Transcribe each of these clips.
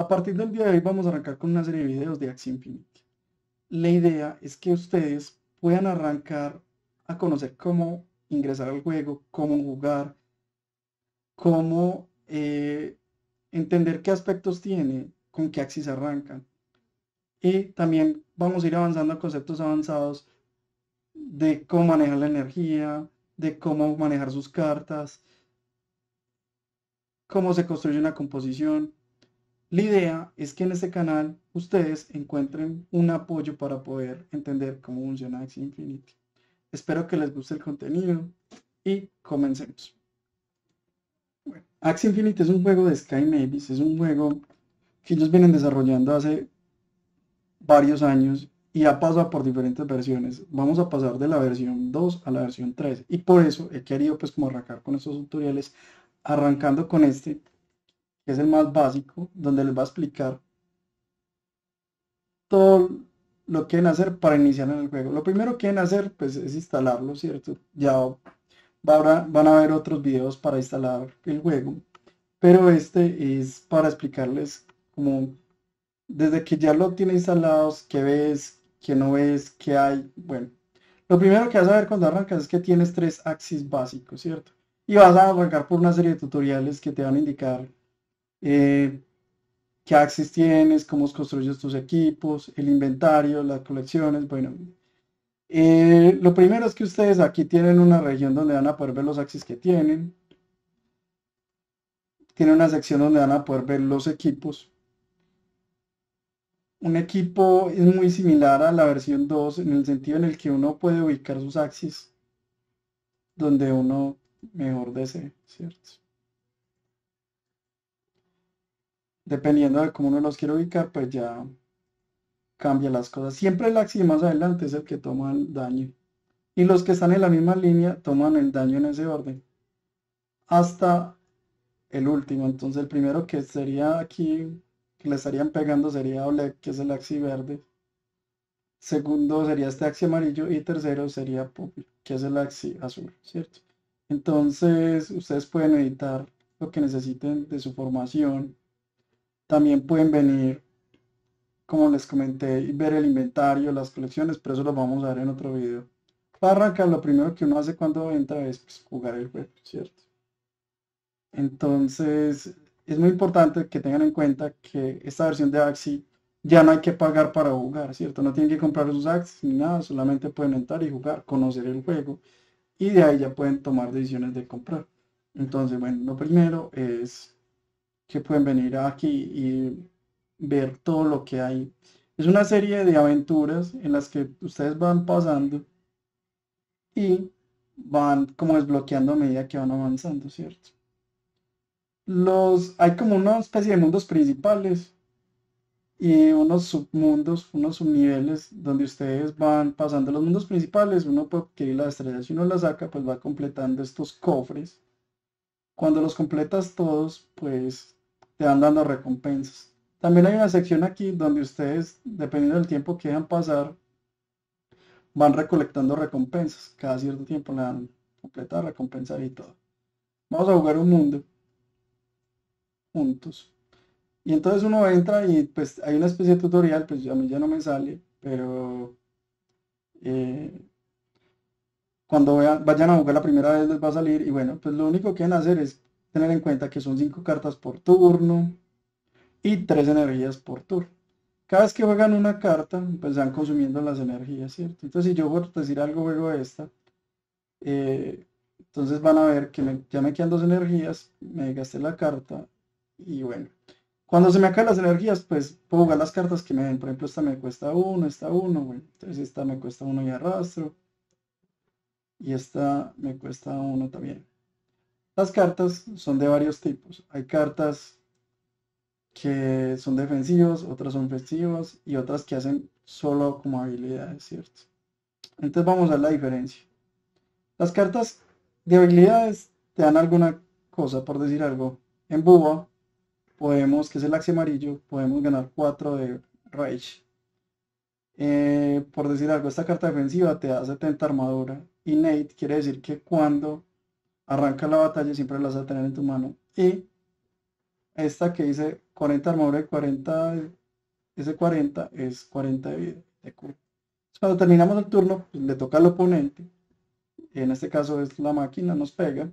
A partir del día de hoy vamos a arrancar con una serie de videos de Axie Infinity. La idea es que ustedes puedan arrancar a conocer cómo ingresar al juego, cómo jugar, cómo entender qué aspectos tiene, con qué Axie se arrancan. Y también vamos a ir avanzando a conceptos avanzados de cómo manejar la energía, de cómo manejar sus cartas, cómo se construye una composición. La idea es que en este canal ustedes encuentren un apoyo para poder entender cómo funciona Axie Infinity. Espero que les guste el contenido y comencemos. Bueno, Axie Infinity es un juego de Sky Mavis, es un juego que ellos vienen desarrollando hace varios años y ha pasado por diferentes versiones. Vamos a pasar de la versión 2 a la versión 3 y por eso he querido pues como arrancar con estos tutoriales, arrancando con este, que es el más básico, donde les va a explicar todo lo que deben hacer para iniciar en el juego. Lo primero que deben hacer pues es instalarlo, ¿cierto? Ya van a ver otros videos para instalar el juego, pero este es para explicarles como desde que ya lo tiene instalados, qué ves, qué no ves, qué hay. Bueno, lo primero que vas a ver cuando arrancas es que tienes tres axis básicos, ¿cierto? Y vas a arrancar por una serie de tutoriales que te van a indicar qué axis tienes, cómo construyes tus equipos, el inventario, las colecciones. Bueno, lo primero es que ustedes aquí tienen una región donde van a poder ver los axis que tienen. Tienen una sección donde van a poder ver los equipos. Un equipo es muy similar a la versión 2 en el sentido en el que uno puede ubicar sus axis donde uno mejor desee, ¿cierto? Dependiendo de cómo uno los quiere ubicar, pues ya cambia las cosas. Siempre el axis más adelante es el que toma el daño. Y los que están en la misma línea toman el daño en ese orden. Hasta el último. Entonces el primero que sería aquí, que le estarían pegando, sería Oleg, que es el axis verde. Segundo sería este axis amarillo. Y tercero sería PUPLI, que es el axis azul, ¿cierto? Entonces ustedes pueden editar lo que necesiten de su formación. También pueden venir, como les comenté, y ver el inventario, las colecciones, pero eso lo vamos a ver en otro video. Para arrancar, lo primero que uno hace cuando entra es pues, jugar el juego, ¿cierto? Entonces, es muy importante que tengan en cuenta que esta versión de Axie ya no hay que pagar para jugar, ¿cierto? No tienen que comprar sus Axies ni nada, solamente pueden entrar y jugar, conocer el juego, y de ahí ya pueden tomar decisiones de comprar. Entonces, bueno, lo primero es que pueden venir aquí y ver todo lo que hay. Es una serie de aventuras en las que ustedes van pasando y van como desbloqueando a medida que van avanzando, ¿cierto? Hay como una especie de mundos principales y unos submundos, unos subniveles donde ustedes van pasando. Los mundos principales, uno puede adquirir las estrellas, si uno las saca, pues va completando estos cofres. Cuando los completas todos, pues te van dando recompensas. También hay una sección aquí donde ustedes, dependiendo del tiempo que dejan pasar, van recolectando recompensas. Cada cierto tiempo le dan completar recompensas y todo. Vamos a jugar un mundo juntos. Y entonces uno entra y pues hay una especie de tutorial, pues a mí ya no me sale, pero cuando vayan a jugar la primera vez les va a salir. Y bueno, pues lo único que deben hacer es tener en cuenta que son 5 cartas por turno y 3 energías por turno. Cada vez que juegan una carta, pues van consumiendo las energías, ¿cierto? Entonces si yo por decir algo juego esta, entonces van a ver que ya me quedan 2 energías, me gasté la carta y bueno. Cuando se me acaban las energías, pues puedo jugar las cartas que me den. Por ejemplo, esta me cuesta 1, esta 1, bueno, entonces esta me cuesta 1 y arrastro. Y esta me cuesta 1 también. Las cartas son de varios tipos. Hay cartas que son defensivas, otras son ofensivas y otras que hacen solo como habilidades, ¿cierto? Entonces vamos a ver la diferencia. Las cartas de habilidades te dan alguna cosa, por decir algo. En Bua podemos, que es el axis amarillo, podemos ganar 4 de Rage. Por decir algo, esta carta defensiva te da 70 armadura. Innate quiere decir que cuando arranca la batalla siempre las vas a tener en tu mano. Y esta que dice 40 armadura y 40 ese 40 es 40 de vida de Q. Cuando terminamos el turno, pues, le toca al oponente, en este caso es la máquina, nos pega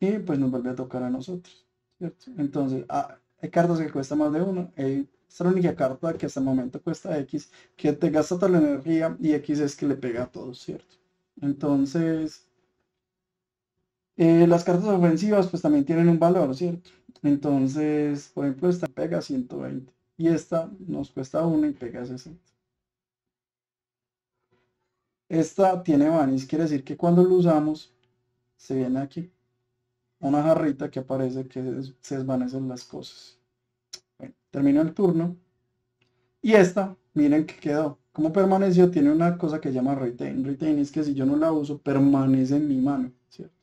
y pues nos vuelve a tocar a nosotros, ¿cierto? Entonces hay cartas que cuesta más de uno. Esta es la única carta que hasta el momento cuesta X, que te gasta toda la energía, y X es que le pega a todos, ¿cierto? Entonces las cartas ofensivas pues también tienen un valor, ¿cierto? Entonces, por ejemplo, esta pega 120 y esta nos cuesta 1 y pega 60. Esta tiene vanish, quiere decir que cuando lo usamos se viene aquí una jarrita que aparece, que se desvanecen las cosas. Bueno, termina el turno y esta, miren que quedó. Como permaneció, tiene una cosa que se llama retain. Retain es que si yo no la uso, permanece en mi mano, ¿cierto?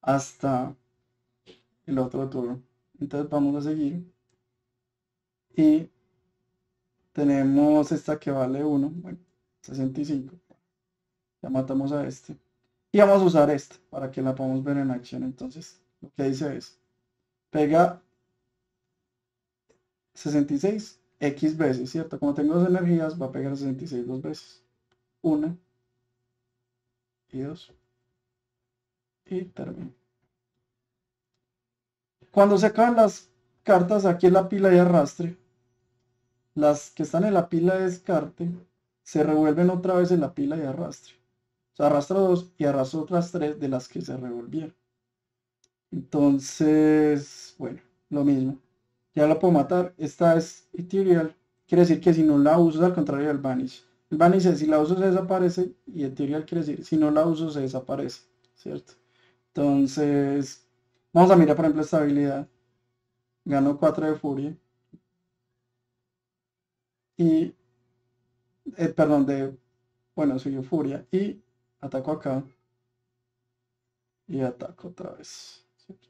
Hasta el otro turno. Entonces vamos a seguir. Y tenemos esta que vale 1, bueno, 65. Ya matamos a este. Y vamos a usar esta para que la podamos ver en acción. Entonces, lo que dice es, pega 66 X veces, ¿cierto? Como tengo dos energías, va a pegar 66 dos veces. 1 y 2. Y termino. Cuando se acaban las cartas, aquí en la pila de arrastre, las que están en la pila de descarte se revuelven otra vez en la pila de arrastre. O sea, arrastro 2 y arrastro otras 3 de las que se revolvieron. Entonces, bueno, lo mismo. Ya la puedo matar. Esta es ethereal. Quiere decir que si no la uso, al contrario del vanish. El vanish es si la uso se desaparece, y ethereal quiere decir si no la uso se desaparece, ¿cierto? Entonces, vamos a mirar por ejemplo esta habilidad. Gano 4 de furia. Y, perdón, bueno, soy yo furia. Y ataco acá. Y ataco otra vez, ¿cierto?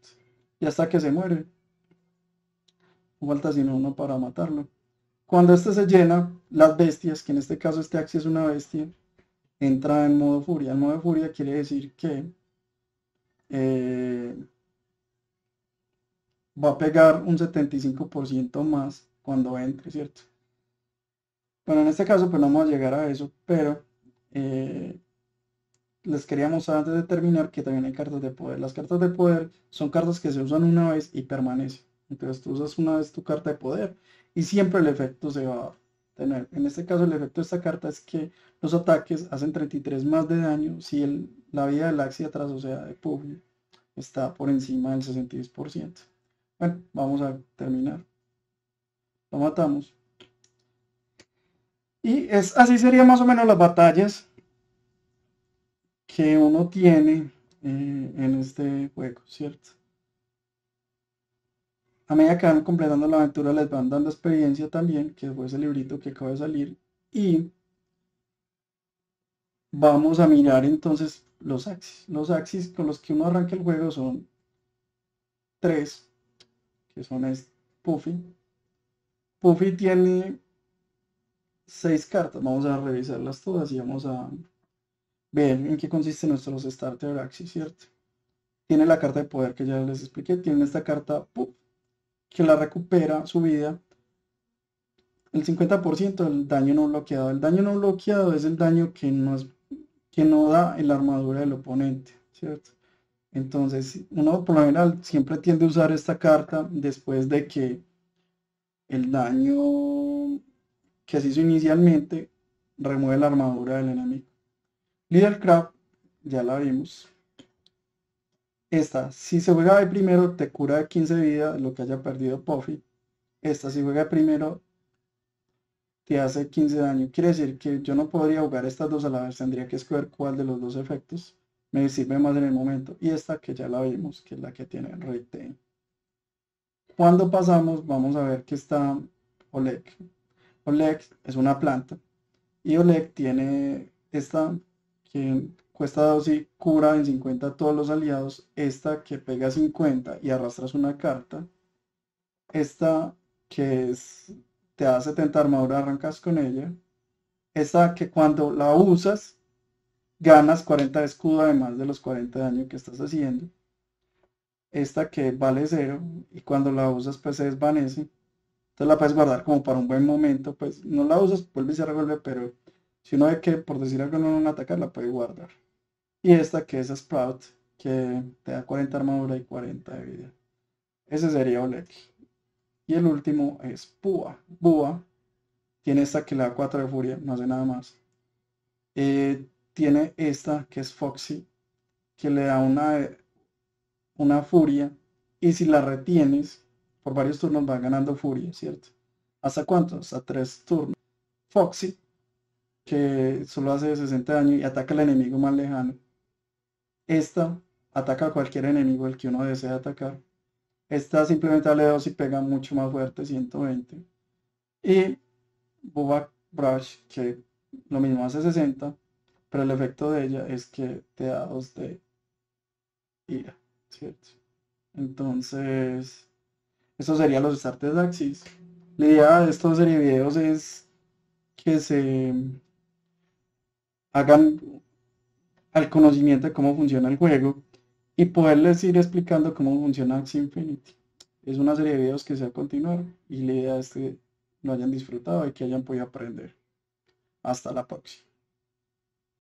Y hasta que se muere. Falta sino uno para matarlo. Cuando este se llena, las bestias, que en este caso este Axie es una bestia, entra en modo furia. El modo de furia quiere decir que va a pegar un 75% más cuando entre, ¿cierto? Bueno, en este caso pues no vamos a llegar a eso, pero les quería mostrar antes de terminar que también hay cartas de poder. Las cartas de poder son cartas que se usan una vez y permanecen. Entonces tú usas una vez tu carta de poder y siempre el efecto se va a tener. En este caso el efecto de esta carta es que los ataques hacen 33 más de daño si la vida del Axie atrás, o sea de Puffy, está por encima del 66%. Bueno, vamos a terminar. Lo matamos. Y así serían más o menos las batallas que uno tiene en este juego, ¿cierto? A medida que van completando la aventura les van dando experiencia también, que fue ese librito que acaba de salir. Y vamos a mirar entonces los axis. Los axis con los que uno arranca el juego son 3, que son Puffy. Puffy tiene 6 cartas, vamos a revisarlas todas y vamos a ver en qué consiste nuestros starter axis, ¿cierto? Tiene la carta de poder que ya les expliqué, tiene esta carta Puff, que la recupera su vida el 50% del daño no bloqueado. El daño no bloqueado es el daño que no da en la armadura del oponente, ¿cierto? Entonces uno por lo general siempre tiende a usar esta carta después de que el daño que se hizo inicialmente remueve la armadura del enemigo. Leadercraft, ya la vimos. Esta, si se juega de primero, te cura de 15 de vida lo que haya perdido Puffy. Esta, si juega de primero, te hace 15 de daño. Quiere decir que yo no podría jugar estas dos a la vez. Tendría que escoger cuál de los dos efectos me sirve más en el momento. Y esta que ya la vimos, que es la que tiene Retain. Cuando pasamos, vamos a ver que está Oleg. Oleg es una planta. Y Oleg tiene esta que cuesta 2 y cura en 50 a todos los aliados. Esta que pega 50 y arrastras una carta. Esta que te da 70 armadura, arrancas con ella. Esta que cuando la usas, ganas 40 de escudo además de los 40 de daño que estás haciendo. esta que vale 0 y cuando la usas pues se desvanece, entonces la puedes guardar como para un buen momento, pues no la usas, vuelve y se revuelve, pero si uno ve que por decir algo no van a atacar, la puede guardar. Y esta que es Sprout, que te da 40 armadura y 40 de vida. Ese sería Oleg. Y el último es Bua. Bua tiene esta que le da 4 de furia, no hace nada más. Tiene esta que es Foxy, que le da una furia, y si la retienes por varios turnos va ganando furia, ¿cierto? ¿Hasta cuánto? Hasta 3 turnos. Foxy, que solo hace 60 daño y ataca al enemigo más lejano. Esta ataca a cualquier enemigo al que uno desea atacar. Esta simplemente vale 2 y pega mucho más fuerte, 120. Y Boba Brush, que lo mismo hace 60, pero el efecto de ella es que te da 2 de ira, ¿cierto? Entonces, eso sería los starters de Axis. La idea de esta serie de videos es que se hagan al conocimiento de cómo funciona el juego y poderles ir explicando cómo funciona Axie Infinity. Es una serie de videos que se va a continuar y la idea es que lo hayan disfrutado y que hayan podido aprender. Hasta la próxima.